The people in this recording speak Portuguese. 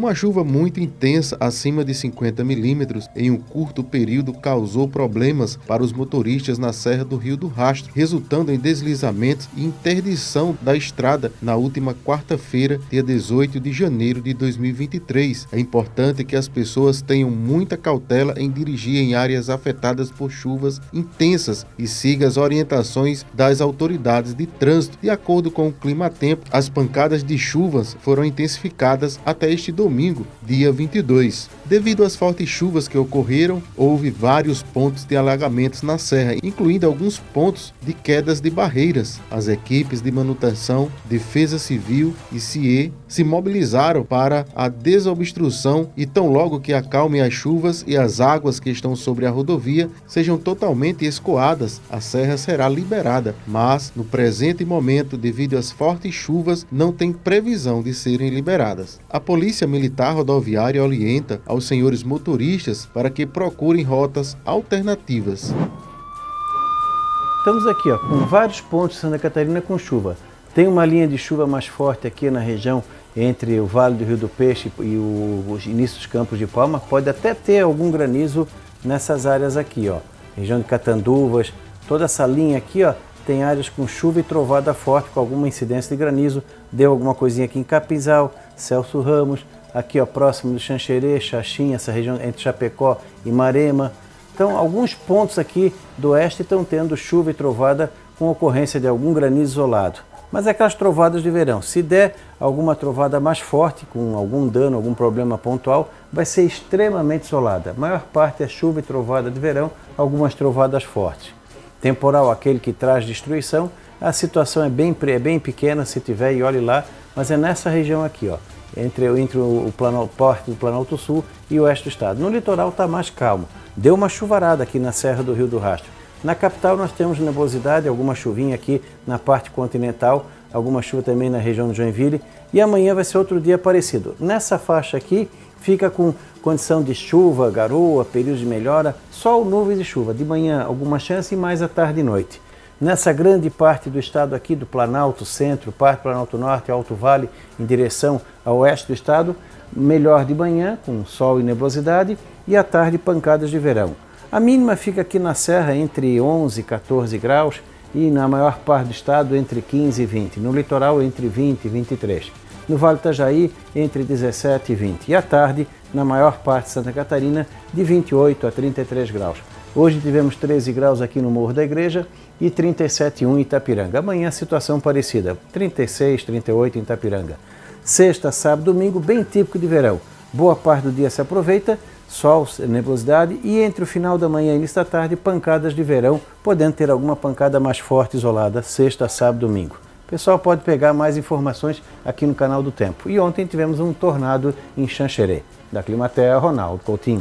Uma chuva muito intensa, acima de 50 milímetros, em um curto período causou problemas para os motoristas na Serra do Rio do Rastro, resultando em deslizamentos e interdição da estrada na última quarta-feira, dia 18 de janeiro de 2023. É importante que as pessoas tenham muita cautela em dirigir em áreas afetadas por chuvas intensas e siga as orientações das autoridades de trânsito. De acordo com o Climatempo, as pancadas de chuvas foram intensificadas até este domingo, dia 22. Devido às fortes chuvas que ocorreram, houve vários pontos de alagamentos na serra, incluindo alguns pontos de quedas de barreiras. As equipes de manutenção, defesa civil e CIE se mobilizaram para a desobstrução e tão logo que acalmem as chuvas e as águas que estão sobre a rodovia sejam totalmente escoadas, a serra será liberada, mas no presente momento, devido às fortes chuvas, não tem previsão de serem liberadas. A Polícia Militar Rodoviária orienta aos senhores motoristas para que procurem rotas alternativas. Estamos aqui, ó, com vários pontos de Santa Catarina com chuva. Tem uma linha de chuva mais forte aqui na região entre o Vale do Rio do Peixe e os inícios dos Campos de Palma. Pode até ter algum granizo nessas áreas aqui, ó. Região de Catanduvas, toda essa linha aqui, ó, tem áreas com chuva e trovada forte, com alguma incidência de granizo. Deu alguma coisinha aqui em Capinzal, Celso Ramos, aqui ó, próximo do Xanxerê, Xaxim, essa região entre Chapecó e Marema. Então, alguns pontos aqui do oeste estão tendo chuva e trovada com ocorrência de algum granizo isolado. Mas é aquelas trovadas de verão. Se der alguma trovada mais forte, com algum dano, algum problema pontual, vai ser extremamente isolada. A maior parte é chuva e trovada de verão, algumas trovadas fortes. Temporal, aquele que traz destruição, a situação é bem pequena, se tiver, e olhe lá, mas é nessa região aqui, ó, entre o parte do Planalto Sul e o oeste do estado. No litoral está mais calmo. Deu uma chuvarada aqui na Serra do Rio do Rastro. Na capital nós temos nebulosidade, alguma chuvinha aqui na parte continental, alguma chuva também na região de Joinville, e amanhã vai ser outro dia parecido. Nessa faixa aqui fica com condição de chuva, garoa, período de melhora, sol, nuvens e chuva. De manhã alguma chance e mais à tarde e noite. Nessa grande parte do estado aqui, do Planalto Centro, parte do Planalto Norte, Alto Vale, em direção ao oeste do estado, melhor de manhã, com sol e nebulosidade, e à tarde pancadas de verão. A mínima fica aqui na serra entre 11 e 14 graus, e na maior parte do estado entre 15 e 20, no litoral entre 20 e 23. No Vale do Itajaí, entre 17 e 20. E à tarde, na maior parte de Santa Catarina, de 28 a 33 graus. Hoje tivemos 13 graus aqui no Morro da Igreja e 37,1 em Itapiranga. Amanhã, situação parecida, 36, 38 em Itapiranga. Sexta, sábado, domingo, bem típico de verão. Boa parte do dia se aproveita, sol, nebulosidade e entre o final da manhã e início da tarde, pancadas de verão, podendo ter alguma pancada mais forte isolada, sexta, sábado, domingo. O pessoal pode pegar mais informações aqui no canal do Tempo. E ontem tivemos um tornado em Xanxerê. Da Climatea, Ronaldo Coutinho.